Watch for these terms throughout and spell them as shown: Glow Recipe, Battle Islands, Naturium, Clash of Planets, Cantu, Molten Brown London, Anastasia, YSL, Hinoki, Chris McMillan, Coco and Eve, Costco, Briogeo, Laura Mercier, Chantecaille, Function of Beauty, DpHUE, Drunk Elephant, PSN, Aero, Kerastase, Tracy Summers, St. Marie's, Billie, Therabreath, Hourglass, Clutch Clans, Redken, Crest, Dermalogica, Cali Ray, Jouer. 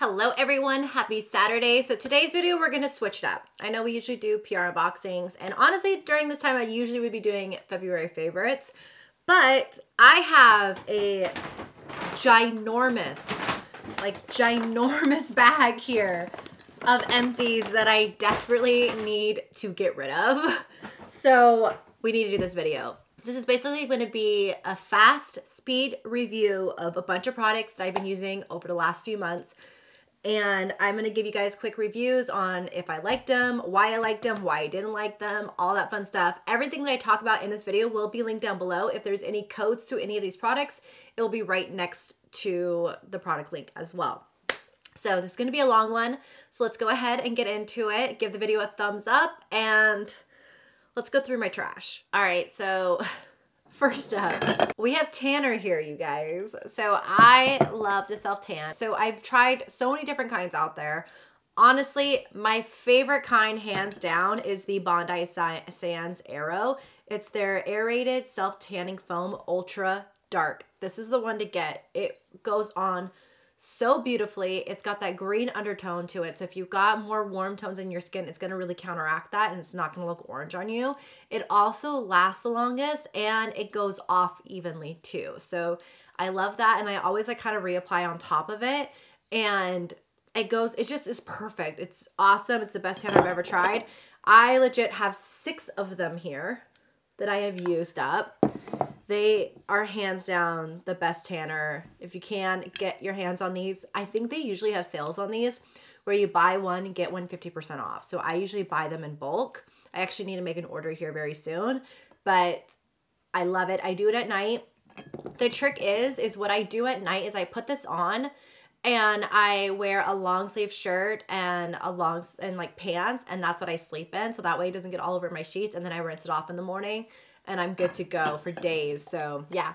Hello everyone, happy Saturday. So today's video, we're gonna switch it up. I know we usually do PR unboxings, and honestly, during this time, I usually would be doing February favorites, but I have a ginormous bag here of empties that I desperately need to get rid of. So we need to do this video. This is basically going to be a fast speed review of a bunch of products that I've been using over the last few months. And I'm going to give you guys quick reviews on if I liked them, why I liked them, why I didn't like them, all that fun stuff. Everything that I talk about in this video will be linked down below. If there's any codes to any of these products, it will be right next to the product link as well. So this is going to be a long one. So let's go ahead and get into it. Give the video a thumbs up and let's go through my trash. All right, so first up, we have tanner here, you guys. So I love to self-tan. So I've tried so many different kinds out there. Honestly, my favorite kind, hands down, is the Bondi Sands Aero. It's their aerated self-tanning foam, ultra dark. This is the one to get. It goes on so beautifully. It's got that green undertone to it. So if you've got more warm tones in your skin, it's going to really counteract that and it's not going to look orange on you. It also lasts the longest and it goes off evenly too. So I love that. And I always like kind of reapply on top of it, and it goes, it just is perfect. It's awesome. It's the best tan I've ever tried. I legit have 6 of them here that I have used up. They are hands down the best tanner. If you can, get your hands on these. I think they usually have sales on these where you buy one, get one 50% off. So I usually buy them in bulk. I actually need to make an order here very soon, but I love it. I do it at night. The trick is what I do at night is I put this on and I wear a long sleeve shirt and like pants, and that's what I sleep in. So that way it doesn't get all over my sheets, and then I rinse it off in the morning and I'm good to go for days. So yeah,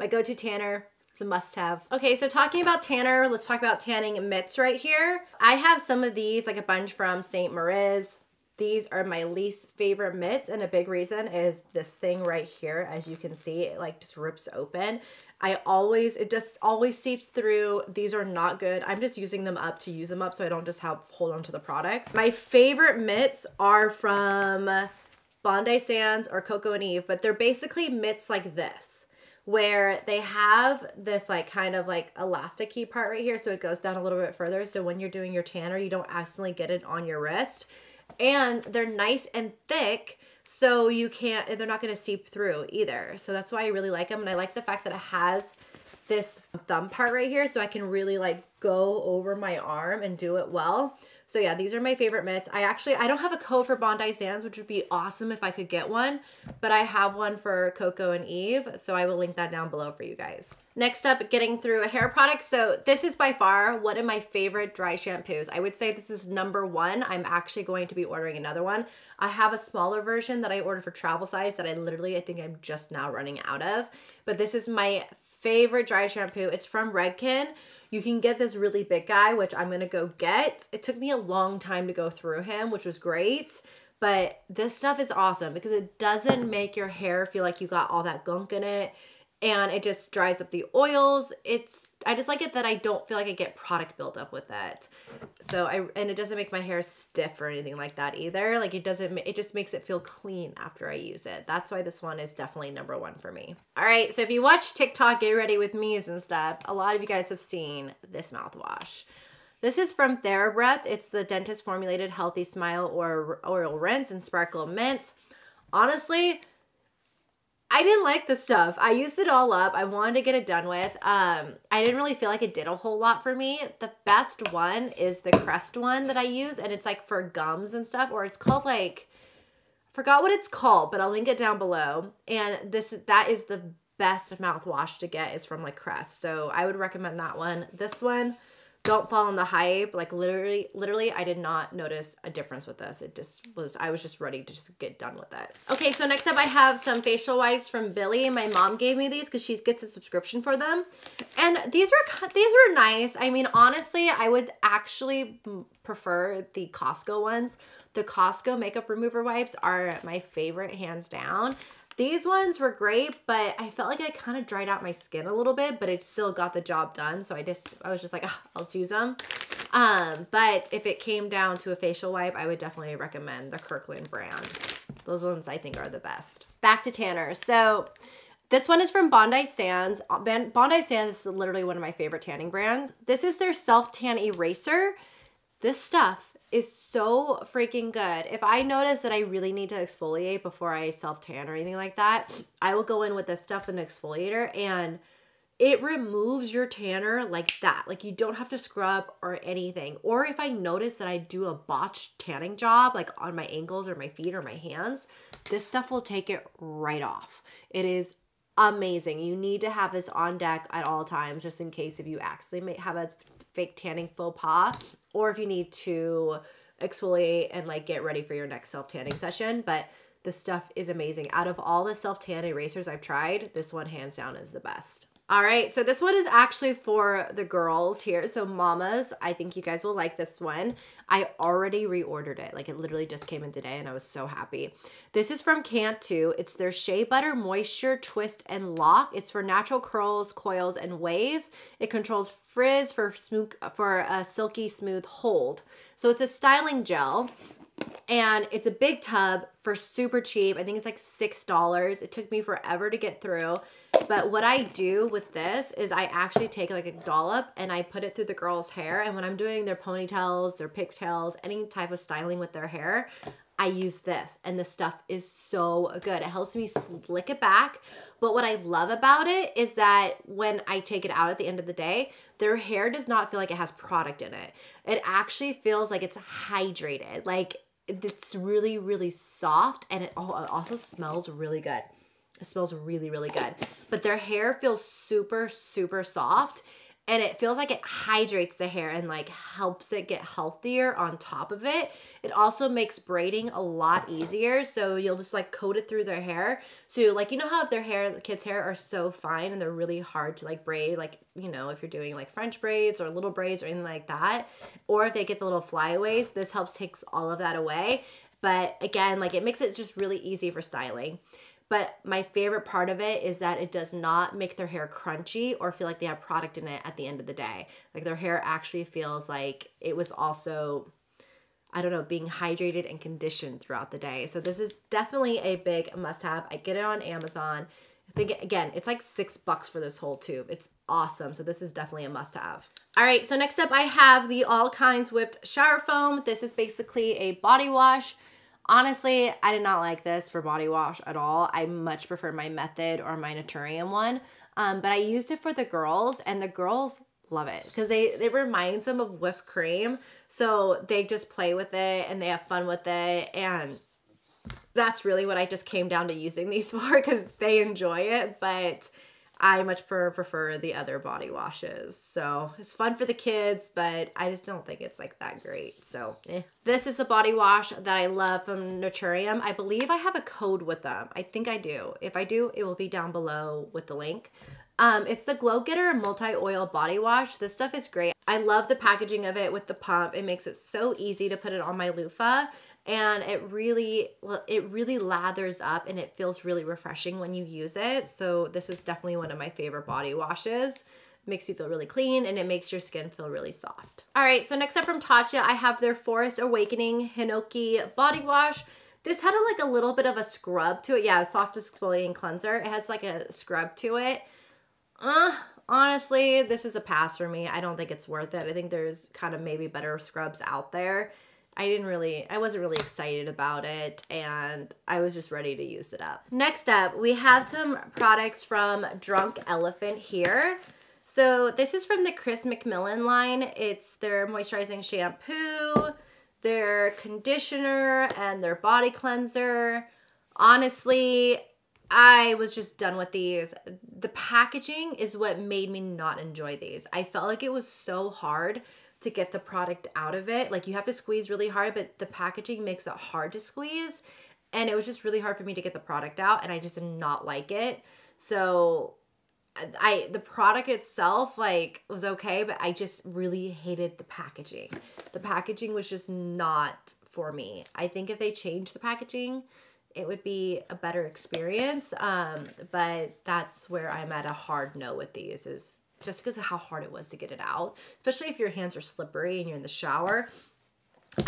my go-to tanner, it's a must-have. Okay, so talking about tanner, let's talk about tanning mitts right here. I have some of these, like a bunch from St. Marie's. These are my least favorite mitts, and a big reason is this thing right here. As you can see, it like just rips open. It just always seeps through. These are not good. I'm just using them up to use them up so I don't just hold on to the products. My favorite mitts are from Bondi Sands or Coco and Eve, but they're basically mitts like this, where they have this like kind of like elasticy part right here, so it goes down a little bit further, so when you're doing your tanner, you don't accidentally get it on your wrist. And they're nice and thick, so they're not gonna seep through either. So that's why I really like them, and I like the fact that it has this thumb part right here, so I can really like go over my arm and do it well. So yeah, these are my favorite mitts. I don't have a code for Bondi Sands, which would be awesome if I could get one, but I have one for Coco and Eve, so I will link that down below for you guys. Next up, getting through a hair product. So this is by far one of my favorite dry shampoos. I would say this is #1. I'm actually going to be ordering another one. I have a smaller version that I ordered for travel size that I think I'm just now running out of, but this is my favorite dry shampoo. It's from Redken. You can get this really big guy, which I'm gonna go get. It took me a long time to go through him, which was great, but this stuff is awesome because it doesn't make your hair feel like you got all that gunk in it, and it just dries up the oils. I just like it that I don't feel like I get product buildup with that. So and it doesn't make my hair stiff or anything like that either. Like it just makes it feel clean after I use it. That's why this one is definitely #1 for me. All right, so if you watch TikTok Get Ready With Me's and stuff, a lot of you guys have seen this mouthwash. This is from Therabreath. It's the dentist formulated healthy smile or oil rinse and sparkle mint. Honestly, I didn't like this stuff. I used it all up. I wanted to get it done with. I didn't really feel like it did a whole lot for me. The best one is the Crest one that I use, and it's like for gums and stuff, or it's called like, I forgot what it's called, but I'll link it down below. And that is the best mouthwash to get, is from like Crest. So I would recommend that one. This one, don't fall on the hype. Like literally, I did not notice a difference with this. I was just ready to just get done with it. Okay, so next up I have some facial wipes from Billie. My mom gave me these because she gets a subscription for them. And these were nice. I mean, honestly, I would actually prefer the Costco ones. The Costco makeup remover wipes are my favorite, hands down. These ones were great, but I felt like I kind of dried out my skin a little bit, but it still got the job done. So I was just like, oh, I'll just use them. But if it came down to a facial wipe, I would definitely recommend the Kirkland brand. Those ones I think are the best. Back to tanners. So this one is from Bondi Sands. Bondi Sands is literally one of my favorite tanning brands. This is their self-tan eraser. This stuff is so freaking good. If I notice that I really need to exfoliate before I self-tan or anything like that, I will go in with this stuff in an exfoliator and it removes your tanner like that. Like you don't have to scrub or anything. Or if I notice that I do a botched tanning job, like on my ankles or my feet or my hands, this stuff will take it right off. It is amazing. You need to have this on deck at all times, just in case if you actually have a fake tanning faux pas, or if you need to exfoliate and like get ready for your next self-tanning session. But this stuff is amazing. Out of all the self-tan erasers I've tried, this one hands down is the best. All right, so this one is actually for the girls here. So mamas, I think you guys will like this one. I already reordered it. Like it literally just came in today and I was so happy. This is from Cantu. It's their Shea Butter Moisture Twist and Lock. It's for natural curls, coils, and waves. It controls frizz for a silky smooth hold. So it's a styling gel. And it's a big tub for super cheap. I think it's like $6. It took me forever to get through. But what I do with this is I actually take like a dollop and I put it through the girl's hair. And when I'm doing their ponytails, their pigtails, any type of styling with their hair, I use this. And the stuff is so good. It helps me slick it back. But what I love about it is that when I take it out at the end of the day, their hair does not feel like it has product in it. It actually feels like it's hydrated. Like it's really, really soft, and it also smells really good. It smells really, really good. But their hair feels super, super soft, and it feels like it hydrates the hair and like helps it get healthier on top of it. It also makes braiding a lot easier. So you'll just like coat it through their hair. So like, you know how if their hair, kids' hair are so fine and they're really hard to like braid, like, you know, if you're doing like French braids or little braids or anything like that, or if they get the little flyaways, this helps takes all of that away. But again, like it makes it just really easy for styling. But my favorite part of it is that it does not make their hair crunchy or feel like they have product in it at the end of the day. Like their hair actually feels like it was also, I don't know, being hydrated and conditioned throughout the day. So this is definitely a big must-have. I get it on Amazon. I think, again, it's like $6 for this whole tube. It's awesome. So this is definitely a must-have. All right, so next up I have the All Kinds Whipped Shower Foam. This is basically a body wash. Honestly, I did not like this for body wash at all. I much prefer my Method or my Naturium one. But I used it for the girls, and the girls love it because it reminds them of whipped cream. So they just play with it and they have fun with it. And that's really what I just came down to using these for, because they enjoy it. But I much prefer the other body washes. So it's fun for the kids, but I just don't think it's like that great. So This is a body wash that I love from Naturium. I believe I have a code with them. I think I do. If I do, it will be down below with the link. It's the Glow Getter Multi-Oil Body Wash. This stuff is great. I love the packaging of it with the pump. It makes it so easy to put it on my loofah. And it really lathers up, and it feels really refreshing when you use it. So this is definitely one of my favorite body washes. It makes you feel really clean, and it makes your skin feel really soft. All right, so next up from Tatcha, I have their Forest Awakening Hinoki Body Wash. This had like a little bit of a scrub to it. Yeah, a soft exfoliating cleanser. It has like a scrub to it. Honestly, this is a pass for me. I don't think it's worth it. I think there's kind of maybe better scrubs out there. I wasn't really excited about it, and I was just ready to use it up. Next up, we have some products from Drunk Elephant here. So this is from the Chris McMillan line. It's their moisturizing shampoo, their conditioner, and their body cleanser. Honestly, I was just done with these. The packaging is what made me not enjoy these. I felt like it was so hard to get the product out of it. Like you have to squeeze really hard, but the packaging makes it hard to squeeze. And it was just really hard for me to get the product out, and I just did not like it. So the product itself like was okay, but I just really hated the packaging. The packaging was just not for me. I think if they changed the packaging, it would be a better experience. But that's where I'm at a hard no with these, is just because of how hard it was to get it out, especially if your hands are slippery and you're in the shower.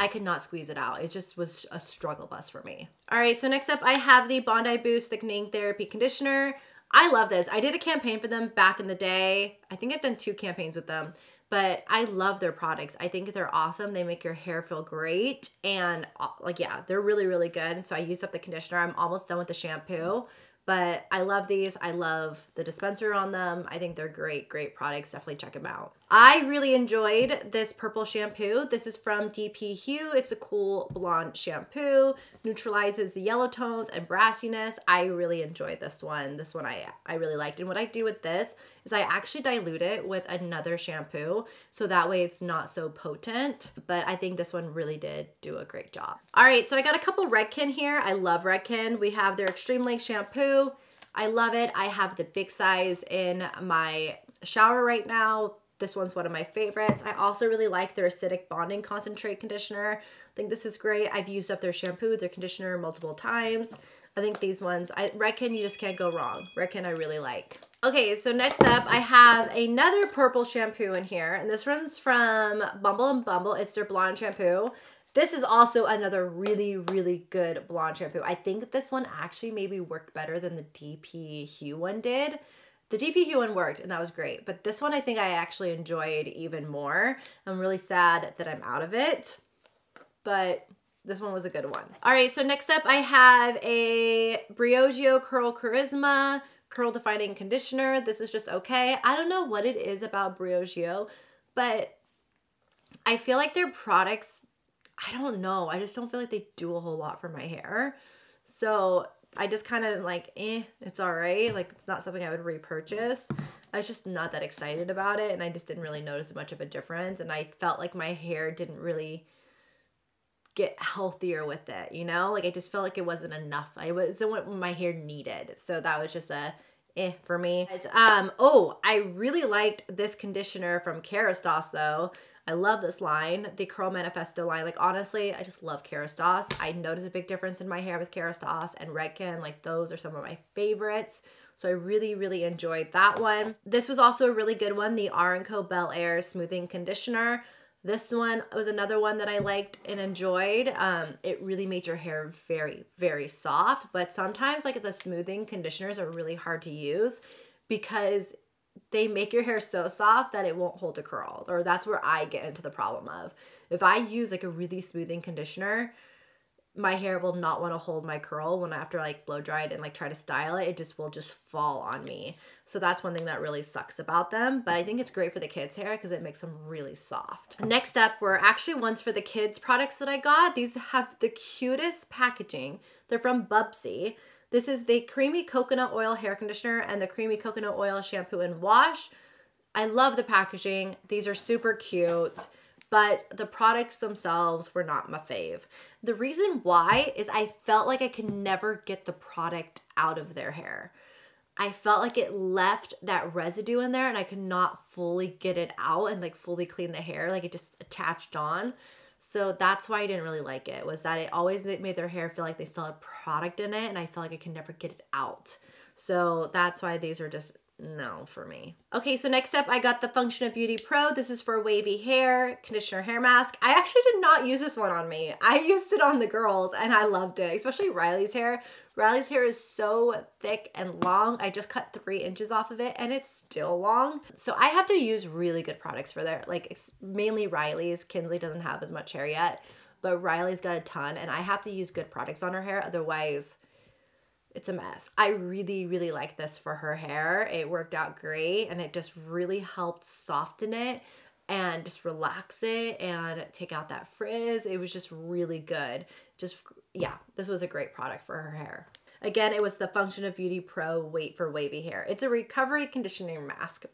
I could not squeeze it out. It just was a struggle bus for me. All right, so next up I have the Bondi Boost Thickening Therapy Conditioner. I love this. I did a campaign for them back in the day. I think I've done 2 campaigns with them, but I love their products. I think they're awesome. They make your hair feel great, and like, yeah, they're really, really good. So I used up the conditioner. I'm almost done with the shampoo, but I love these. I love the dispenser on them. I think they're great, great products. Definitely check them out. I really enjoyed this purple shampoo. This is from DpHUE. It's a cool blonde shampoo. Neutralizes the yellow tones and brassiness. I really enjoyed this one. This one I really liked. And what I do with this is I actually dilute it with another shampoo, so that way it's not so potent. But I think this one really did do a great job. All right, so I got a couple Redken here. I love Redken. We have their Extreme Length Shampoo. I love it. I have the big size in my shower right now. This one's one of my favorites. I also really like their Acidic Bonding Concentrate Conditioner. I think this is great. I've used up their shampoo, their conditioner multiple times. I think these ones, Redken, you just can't go wrong. Redken I really like. Okay, so next up I have another purple shampoo in here, and this one's from Bumble and Bumble. It's their blonde shampoo. This is also another really, really good blonde shampoo. I think this one actually maybe worked better than the DpHUE one did. The DpHUE one worked, and that was great. But this one I think I actually enjoyed even more. I'm really sad that I'm out of it, but this one was a good one. All right, so next up I have a Briogeo Curl Charisma Curl Defining Conditioner. This is just okay. I don't know what it is about Briogeo, but I feel like their products, I don't know. I just don't feel like they do a whole lot for my hair. So I just kind of like, eh, it's all right. Like, it's not something I would repurchase. I was just not that excited about it, and I just didn't really notice much of a difference. And I felt like my hair didn't really get healthier with it, you know? Like, I just felt like it wasn't enough. It wasn't what my hair needed. So that was just a eh for me. But, oh, I really liked this conditioner from Kerastase though. I love this line, the Curl Manifesto line. Like, honestly, I just love Kerastase. I notice a big difference in my hair with Kerastase and Redken. Like, those are some of my favorites. So I really, really enjoyed that one. This was also a really good one, the R and Co. Bel Air Smoothing Conditioner. This one was another one that I liked and enjoyed. It really made your hair very, very soft. But sometimes, like, the smoothing conditioners are really hard to use because they make your hair so soft that it won't hold a curl, or that's where I get into the problem of. If I use like a really smoothing conditioner, my hair will not want to hold my curl when after like blow dry it and like try to style it. It just will just fall on me. So that's one thing that really sucks about them, but I think it's great for the kids' hair because it makes them really soft. Next up were actually ones for the kids products that I got. These have the cutest packaging. They're from Bubsy. This is the Creamy Coconut Oil Hair Conditioner and the Creamy Coconut Oil Shampoo and Wash. I love the packaging. These are super cute, but the products themselves were not my fave. The reason why is I felt like I could never get the product out of their hair. I felt like it left that residue in there and I could not fully get it out and like fully clean the hair. Like, it just attached on. So that's why I didn't really like it, was that it always made their hair feel like they still had product in it, and I felt like I could never get it out. So that's why these are just no for me. Okay, so next up I got the Function of Beauty Pro. This is for wavy hair, conditioner, hair mask. I actually did not use this one on me. I used it on the girls and I loved it, especially Riley's hair. Riley's hair is so thick and long. I just cut 3 inches off of it and it's still long. So I have to use really good products for their, like, mainly Riley's. Kinsley doesn't have as much hair yet, but Riley's got a ton, and I have to use good products on her hair, otherwise it's a mess. I really, really like this for her hair. It worked out great, and it just really helped soften it and just relax it and take out that frizz. It was just really good. Just, yeah, this was a great product for her hair. Again, it was the Function of Beauty Pro Wait for Wavy Hair. It's a recovery conditioning mask.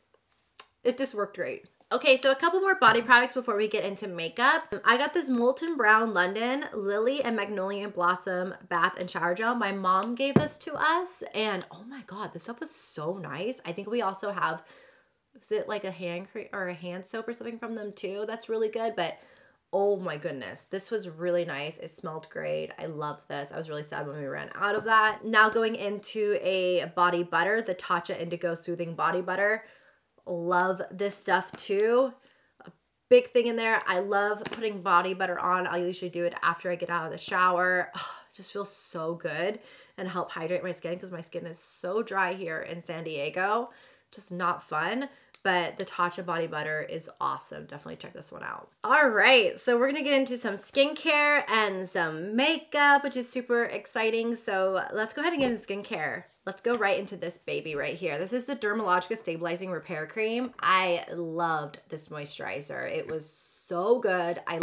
It just worked great. Okay, so a couple more body products before we get into makeup. I got this Molten Brown London Lily and Magnolia Blossom Bath and Shower Gel. My mom gave this to us, and oh my God, this stuff was so nice. I think we also have, is it like a hand cream or a hand soap or something from them too? That's really good, but oh my goodness, this was really nice. It smelled great. I love this. I was really sad when we ran out of that. Now going into a body butter, the Tatcha Indigo Soothing Body Butter. Love this stuff too. A big thing in there. I love putting body butter on. I'll usually do it after I get out of the shower. Oh, it just feels so good and help hydrate my skin because my skin is so dry here in San Diego. Just not fun. But the Tatcha body butter is awesome. Definitely check this one out. All right, so we're gonna get into some skincare and some makeup, which is super exciting. So let's go ahead and get into skincare. Let's go right into this baby right here. This is the Dermalogica Stabilizing Repair Cream. I loved this moisturizer. It was so good. I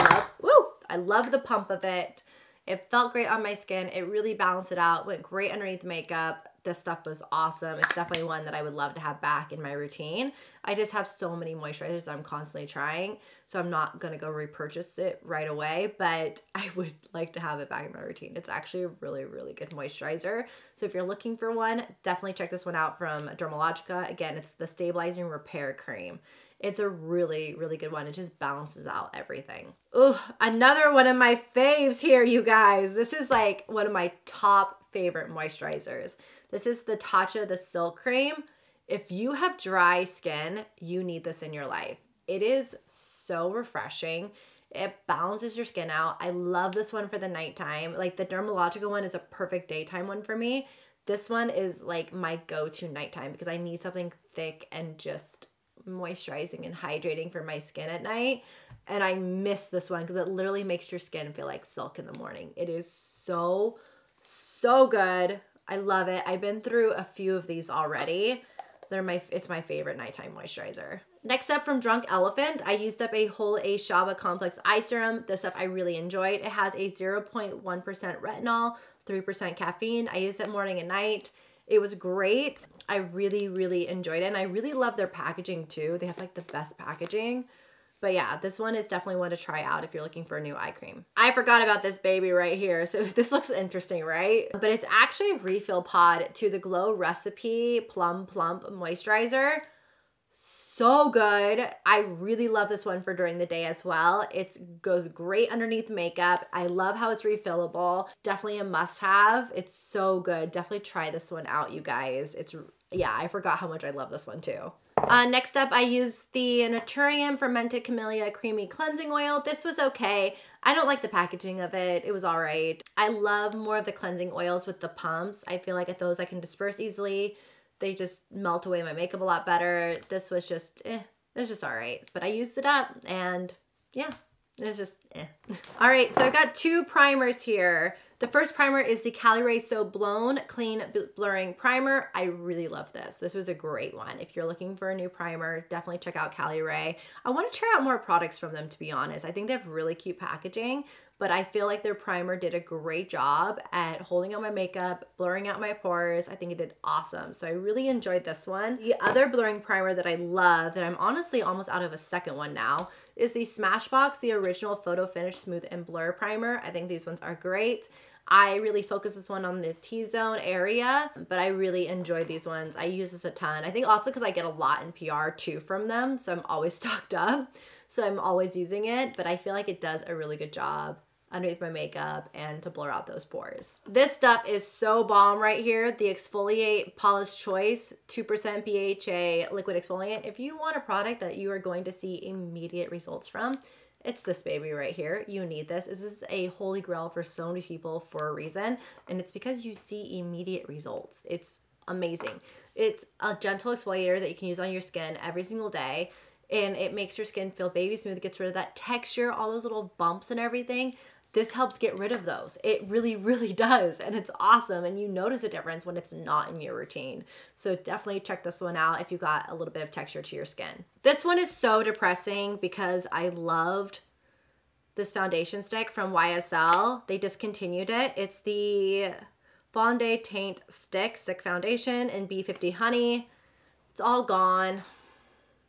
love the pump of it. It felt great on my skin. It really balanced it out, went great underneath makeup. This stuff was awesome. It's definitely one that I would love to have back in my routine. I just have so many moisturizers that I'm constantly trying, so I'm not gonna go repurchase it right away, but I would like to have it back in my routine. It's actually a really, really good moisturizer. So if you're looking for one, definitely check this one out from Dermalogica. Again, it's the Stabilizing Repair Cream. It's a really, really good one. It just balances out everything. Ugh, another one of my faves here, you guys. This is like one of my top favorite moisturizers. This is the Tatcha The Silk Cream. If you have dry skin, you need this in your life. It is so refreshing. It balances your skin out. I love this one for the nighttime. Like the Dermalogica one is a perfect daytime one for me. This one is like my go-to nighttime because I need something thick and just moisturizing and hydrating for my skin at night, and I miss this one because it literally makes your skin feel like silk in the morning. It is so good. I love it. I've been through a few of these already. It's my favorite nighttime moisturizer. Next up from Drunk Elephant, I used up a whole Shaba Complex Eye Serum. This stuff I really enjoyed. It has a 0.1% retinol, 3% caffeine. I used it morning and night. It was great. I really, really enjoyed it. And I really love their packaging too. They have like the best packaging. But yeah, this one is definitely one to try out if you're looking for a new eye cream. I forgot about this baby right here. So this looks interesting, right? But it's actually a refill pod to the Glow Recipe Plum Plump Moisturizer. So good. I really love this one for during the day as well. It goes great underneath makeup. I love how it's refillable. It's definitely a must-have. It's so good. Definitely try this one out, you guys. Yeah, I forgot how much I love this one too. Next up, I used the Naturium Fermented Camellia Creamy Cleansing Oil. This was okay. I don't like the packaging of it. It was all right. I love more of the cleansing oils with the pumps. I feel like at those I can disperse easily. They just melt away my makeup a lot better. This was just, it was just all right. But I used it up and yeah, it was just, All right, so I got two primers here. The first primer is the Cali Ray So Blown Clean Blurring Primer. I really love this. This was a great one. If you're looking for a new primer, definitely check out Cali Ray. I wanna try out more products from them, to be honest. I think they have really cute packaging, but I feel like their primer did a great job at holding out my makeup, blurring out my pores. I think it did awesome. So I really enjoyed this one. The other blurring primer that I love, that I'm honestly almost out of a second one now, is the Smashbox, the original Photo Finish Smooth and Blur Primer. I think these ones are great. I really focus this one on the T-zone area, but I really enjoy these ones. I use this a ton. I think also because I get a lot in PR too from them, so I'm always stocked up. So I'm always using it, but I feel like it does a really good job underneath my makeup and to blur out those pores. This stuff is so bomb right here. The Exfoliate Paula's Choice 2% BHA Liquid Exfoliant. If you want a product that you are going to see immediate results from, it's this baby right here. You need this. This is a holy grail for so many people for a reason, and it's because you see immediate results. It's amazing. It's a gentle exfoliator that you can use on your skin every single day, and it makes your skin feel baby smooth. It gets rid of that texture, all those little bumps and everything. This helps get rid of those. It really, really does, and it's awesome, and you notice a difference when it's not in your routine. So definitely check this one out if you got a little bit of texture to your skin. This one is so depressing because I loved this foundation stick from YSL. They discontinued it. It's the Fondé Taint Stick Foundation in B50 Honey. It's all gone.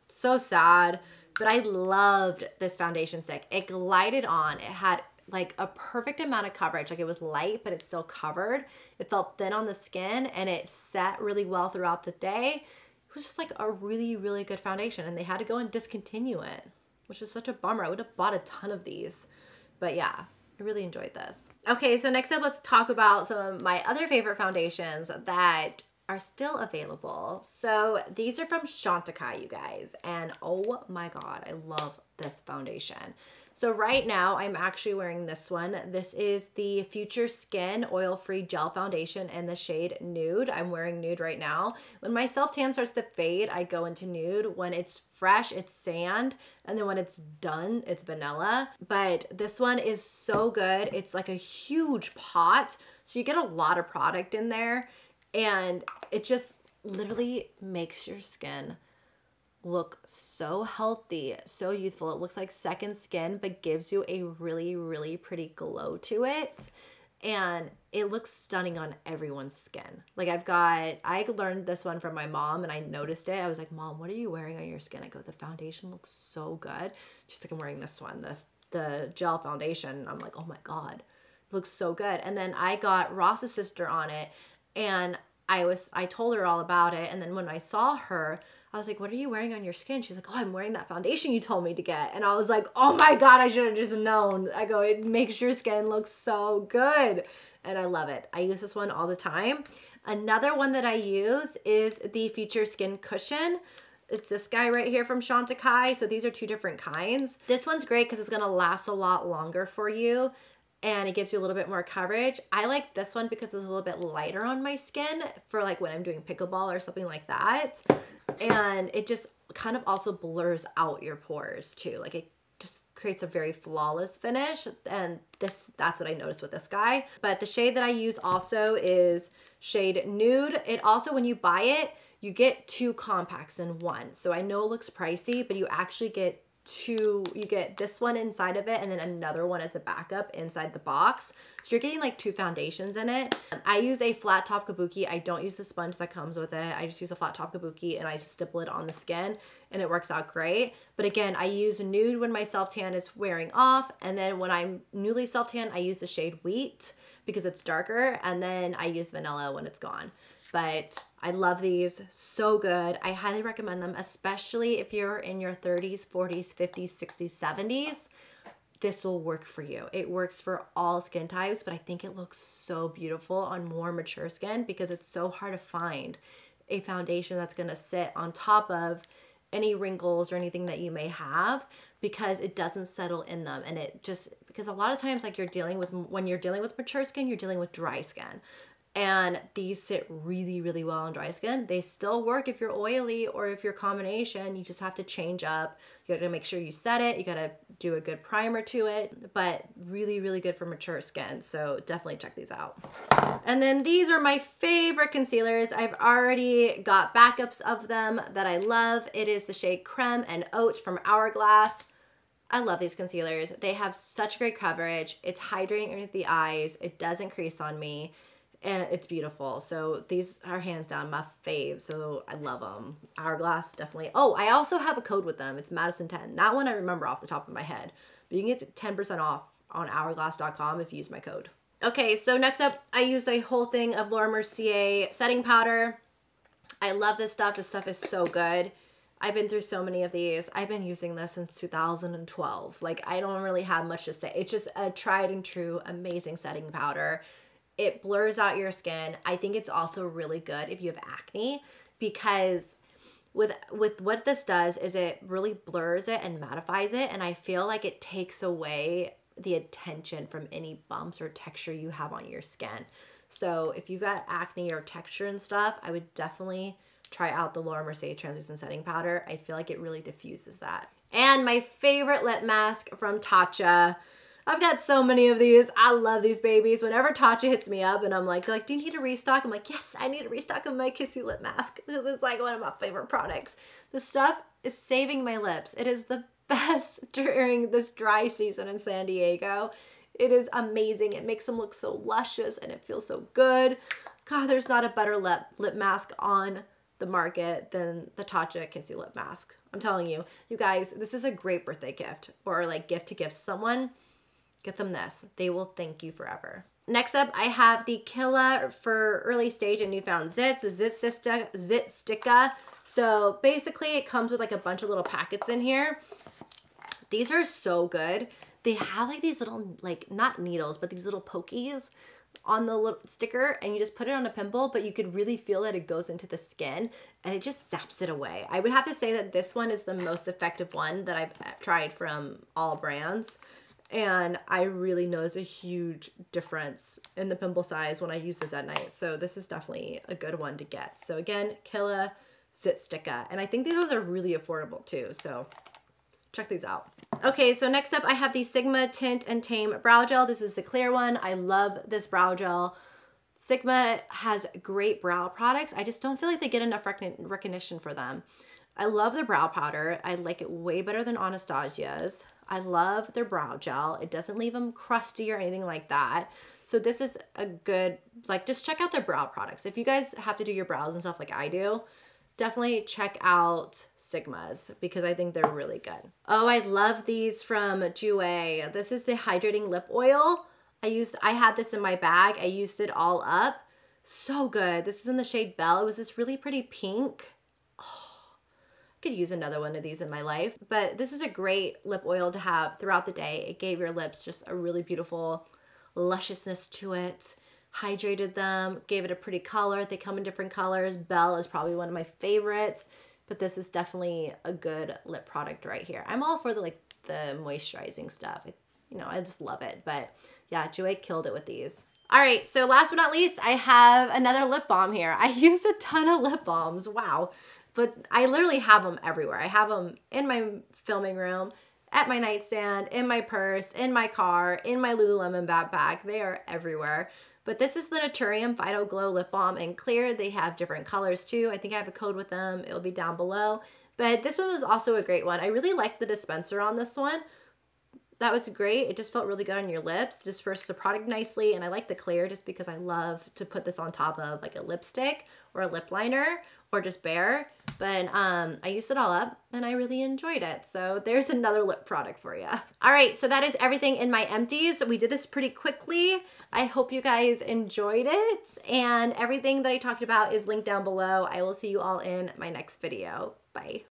So sad, but I loved this foundation stick. It glided on. It had like a perfect amount of coverage. Like it was light, but it's still covered. It felt thin on the skin and it sat really well throughout the day. It was just like a really, really good foundation, and they had to go and discontinue it, which is such a bummer. I would have bought a ton of these, but yeah, I really enjoyed this. Okay, so next up, let's talk about some of my other favorite foundations that are still available. So these are from Chantecaille, you guys, and oh my god, I love this foundation. So right now I'm actually wearing this one. This is the Future Skin Oil-Free Gel Foundation in the shade Nude. I'm wearing Nude right now. When my self-tan starts to fade, I go into Nude. When it's fresh, it's Sand. And then when it's done, it's Vanilla. But this one is so good. It's like a huge pot. So you get a lot of product in there. And it just literally makes your skin look so healthy, so youthful. It looks like second skin, but gives you a really, really pretty glow to it. And it looks stunning on everyone's skin. Like I learned this one from my mom and I noticed it. I was like, Mom, what are you wearing on your skin? I go, the foundation looks so good. She's like, I'm wearing this one, the gel foundation. And I'm like, oh my God, it looks so good. And then I got Ross's sister on it and I told her all about it. And then when I saw her, I was like, what are you wearing on your skin? She's like, oh, I'm wearing that foundation you told me to get. And I was like, oh my God, I should have just known. I go, it makes your skin look so good. And I love it. I use this one all the time. Another one that I use is the Future Skin Cushion. It's this guy right here from Chantecaille. So these are two different kinds. This one's great because it's gonna last a lot longer for you. And it gives you a little bit more coverage. I like this one because it's a little bit lighter on my skin for like when I'm doing pickleball or something like that. And it just kind of also blurs out your pores too. Like it just creates a very flawless finish. And that's what I noticed with this guy. But the shade that I use also is shade Nude. It also, when you buy it, you get two compacts in one. So I know it looks pricey, but you actually get you get this one inside of it and then another one as a backup inside the box. So you're getting like two foundations in it. I use a flat top kabuki. I don't use the sponge that comes with it. I just use a flat top kabuki and I just stipple it on the skin and it works out great. But again, I use Nude when my self-tan is wearing off. And then when I'm newly self-tan, I use the shade Wheat because it's darker. And then I use Vanilla when it's gone. But I love these, so good. I highly recommend them, especially if you're in your 30s, 40s, 50s, 60s, 70s. This will work for you. It works for all skin types, but I think it looks so beautiful on more mature skin because it's so hard to find a foundation that's gonna sit on top of any wrinkles or anything that you may have because it doesn't settle in them. And it just, because a lot of times like when you're dealing with mature skin, you're dealing with dry skin. And these sit really, really well on dry skin. They still work if you're oily or if you're combination. You just have to change up. You gotta make sure you set it. You gotta do a good primer to it, but really, really good for mature skin. So definitely check these out. And then these are my favorite concealers. I've already got backups of them that I love. It is the shade Creme and Oat from Hourglass. I love these concealers. They have such great coverage. It's hydrating underneath the eyes. It doesn't crease on me. And it's beautiful. So these are hands down my fave. So I love them. Hourglass, definitely. Oh, I also have a code with them. It's Madison 10. That one I remember off the top of my head. But you can get 10% off on hourglass.com if you use my code. Okay, so next up, I used a whole thing of Laura Mercier setting powder. I love this stuff. This stuff is so good. I've been through so many of these. I've been using this since 2012. Like, I don't really have much to say. It's just a tried and true amazing setting powder. It blurs out your skin. I think it's also really good if you have acne because with what this does is it really blurs it and mattifies it, and I feel like it takes away the attention from any bumps or texture you have on your skin. So if you've got acne or texture and stuff, I would definitely try out the Laura Mercier Translucent Setting Powder. I feel like it really diffuses that. And my favorite lip mask from Tatcha. I've got so many of these. I love these babies. Whenever Tatcha hits me up and I'm like, do you need a restock? I'm like, yes, I need a restock of my Kiss You Lip Mask because it's like one of my favorite products. This stuff is saving my lips. It is the best during this dry season in San Diego. It is amazing. It makes them look so luscious and it feels so good. God, there's not a better lip mask on the market than the Tatcha Kiss You Lip Mask. I'm telling you, you guys, this is a great birthday gift or like gift to give someone. Get them this. They will thank you forever. Next up, I have the Killa for Early Stage and Newfound Zits, the Zit Sticka. So basically it comes with like a bunch of little packets in here. These are so good. They have like these little, like not needles, but these little pokies on the little sticker and you just put it on a pimple, but you could really feel that it goes into the skin and it just zaps it away. I would have to say that this one is the most effective one that I've tried from all brands. And I really notice a huge difference in the pimple size when I use this at night. So this is definitely a good one to get. So again, Killa, Zit Sticka. And I think these ones are really affordable too. So check these out. Okay, so next up I have the Sigma Tint and Tame Brow Gel. This is the clear one. I love this brow gel. Sigma has great brow products. I just don't feel like they get enough recognition for them. I love their brow powder. I like it way better than Anastasia's. I love their brow gel. It doesn't leave them crusty or anything like that. So this is a good, like, just check out their brow products. If you guys have to do your brows and stuff like I do, definitely check out Sigma's because I think they're really good. Oh, I love these from Jouer. This is the hydrating lip oil. I had this in my bag. I used it all up. So good. This is in the shade Belle. It was this really pretty pink. Could use another one of these in my life, but this is a great lip oil to have throughout the day. It gave your lips just a really beautiful lusciousness to it, hydrated them, gave it a pretty color. They come in different colors. Belle is probably one of my favorites, but this is definitely a good lip product right here. I'm all for the, like, the moisturizing stuff. You know, I just love it, but yeah, Jouer killed it with these. All right, so last but not least, I have another lip balm here. I used a ton of lip balms, wow. But I literally have them everywhere. I have them in my filming room, at my nightstand, in my purse, in my car, in my Lululemon backpack. They are everywhere. But this is the Naturium Vital Glow Lip Balm in Clear. They have different colors too. I think I have a code with them. It'll be down below. But this one was also a great one. I really liked the dispenser on this one. That was great. It just felt really good on your lips. Dispersed the product nicely. And I like the clear just because I love to put this on top of like a lipstick or a lip liner or just bare. But I used it all up and I really enjoyed it. So there's another lip product for you. All right, so that is everything in my empties. We did this pretty quickly. I hope you guys enjoyed it. And everything that I talked about is linked down below. I will see you all in my next video. Bye.